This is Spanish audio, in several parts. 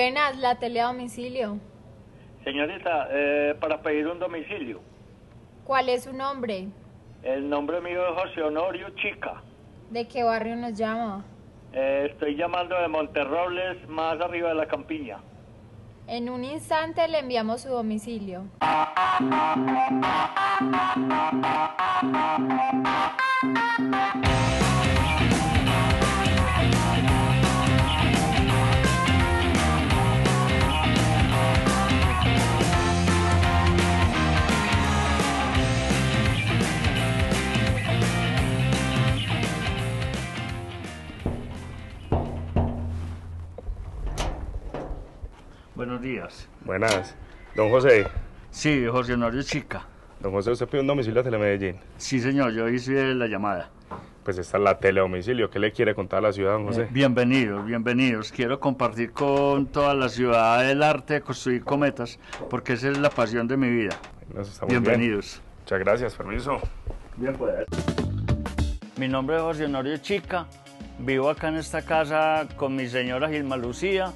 Buenas, La Tele a Domicilio. Señorita, para pedir un domicilio. ¿Cuál es su nombre? El nombre mío es José Honorio Chica. ¿De qué barrio nos llama? Estoy llamando de Monterrobles, más arriba de la campiña. En un instante le enviamos su domicilio. Buenos días. Buenas. Don José. Sí, José Honorio Chica. Don José, ¿usted pidió un domicilio a Telemedellín? Sí, señor, yo hice la llamada. Pues está la tele a domicilio. ¿Qué le quiere contar a la ciudad, don José? Bienvenidos, bienvenidos. Quiero compartir con toda la ciudad el arte de construir cometas, porque esa es la pasión de mi vida. Bienvenidos. Bien. Muchas gracias, permiso. Bien, pues. Mi nombre es José Honorio Chica. Vivo acá en esta casa con mi señora Gilma Lucía,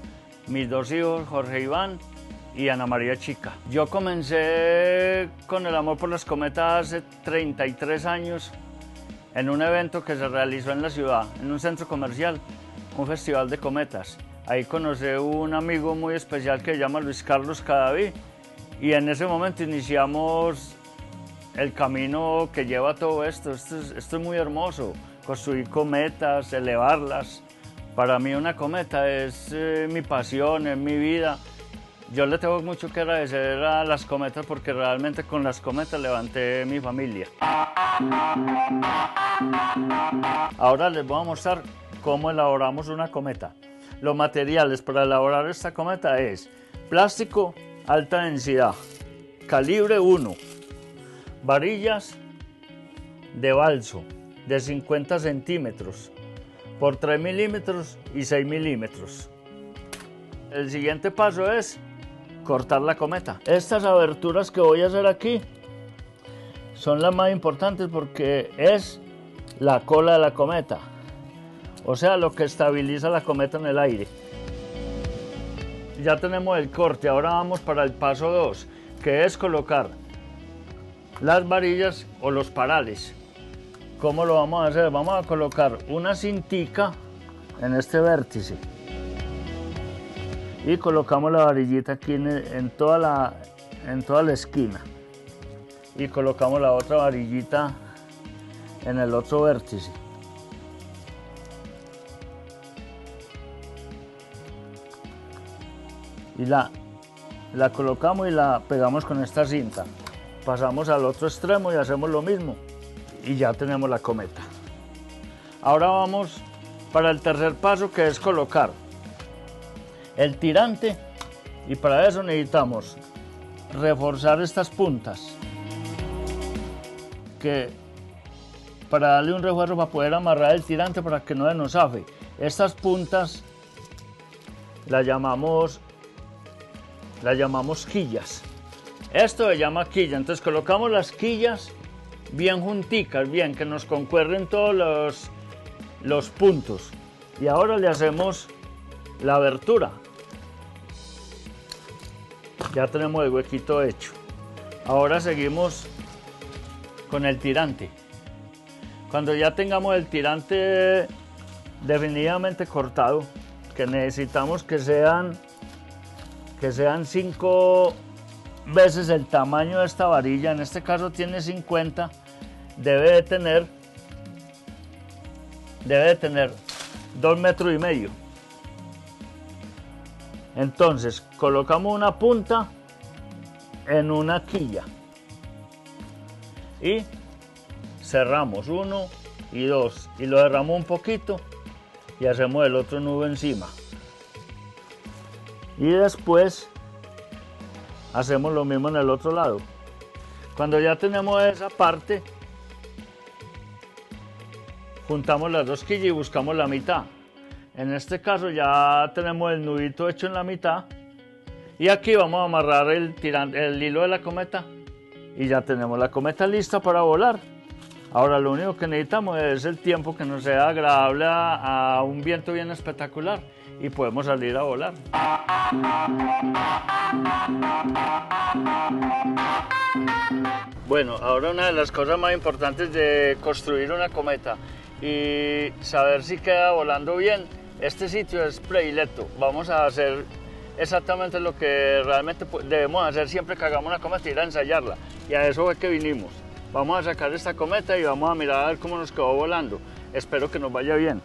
mis dos hijos, Jorge Iván y Ana María Chica. Yo comencé con el amor por las cometas hace 33 años en un evento que se realizó en la ciudad, en un centro comercial, un festival de cometas. Ahí conocí a un amigo muy especial que se llama Luis Carlos Cadaví, y en ese momento iniciamos el camino que lleva a todo esto. Esto es muy hermoso, construir cometas, elevarlas. Para mí una cometa es mi pasión, es mi vida. Yo le tengo mucho que agradecer a las cometas, porque realmente con las cometas levanté mi familia. Ahora les voy a mostrar cómo elaboramos una cometa. Los materiales para elaborar esta cometa es plástico alta densidad, calibre 1, varillas de balso de 50 centímetros, por 3 milímetros y 6 milímetros. El siguiente paso es cortar la cometa. Estas aberturas que voy a hacer aquí son las más importantes porque es la cola de la cometa, o sea, lo que estabiliza la cometa en el aire. Ya tenemos el corte, ahora vamos para el paso 2, que es colocar las varillas o los parales. ¿Cómo lo vamos a hacer? Vamos a colocar una cintica en este vértice y colocamos la varillita aquí en toda la esquina, y colocamos la otra varillita en el otro vértice. Y la colocamos y la pegamos con esta cinta. Pasamos al otro extremo y hacemos lo mismo. Y ya tenemos la cometa. Ahora vamos para el tercer paso, que es colocar el tirante, y para eso necesitamos reforzar estas puntas, que para darle un refuerzo para poder amarrar el tirante para que no se nos zafe. Estas puntas las llamamos quillas. Esto se llama quilla. Entonces colocamos las quillas bien junticas, bien que nos concuerden todos los puntos, y ahora le hacemos la abertura. Ya tenemos el huequito hecho. Ahora seguimos con el tirante. Cuando ya tengamos el tirante definitivamente cortado, que necesitamos que sean 5 veces el tamaño de esta varilla, en este caso tiene 50, debe de tener 2,5 metros. Entonces colocamos una punta en una quilla y cerramos 1 y 2, y lo cerramos un poquito y hacemos el otro nudo encima, y después hacemos lo mismo en el otro lado. Cuando ya tenemos esa parte, juntamos las dos quillas y buscamos la mitad. En este caso ya tenemos el nudito hecho en la mitad, y aquí vamos a amarrar el hilo de la cometa, y ya tenemos la cometa lista para volar. Ahora lo único que necesitamos es el tiempo que nos sea agradable a un viento bien espectacular y podemos salir a volar. Bueno, ahora una de las cosas más importantes de construir una cometa y saber si queda volando bien, este sitio es predilecto. Vamos a hacer exactamente lo que realmente debemos hacer siempre que hagamos una cometa, ir a ensayarla, y a eso es que vinimos. Vamos a sacar esta cometa y vamos a mirar a ver cómo nos quedó volando. Espero que nos vaya bien.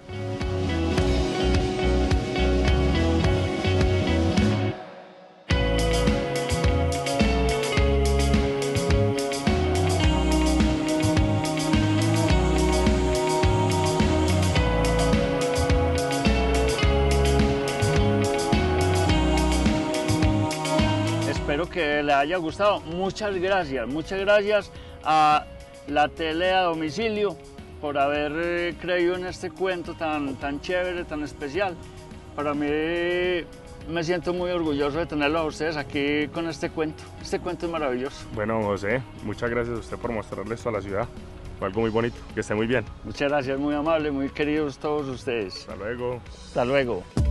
Espero que les haya gustado. Muchas gracias a La Tele a Domicilio por haber creído en este cuento tan chévere, tan especial. Para mí me siento muy orgulloso de tenerlo a ustedes aquí con este cuento. Este cuento es maravilloso. Bueno, José, muchas gracias a usted por mostrarle esto a la ciudad. Fue algo muy bonito, que esté muy bien. Muchas gracias, muy amable, muy queridos todos ustedes. Hasta luego. Hasta luego.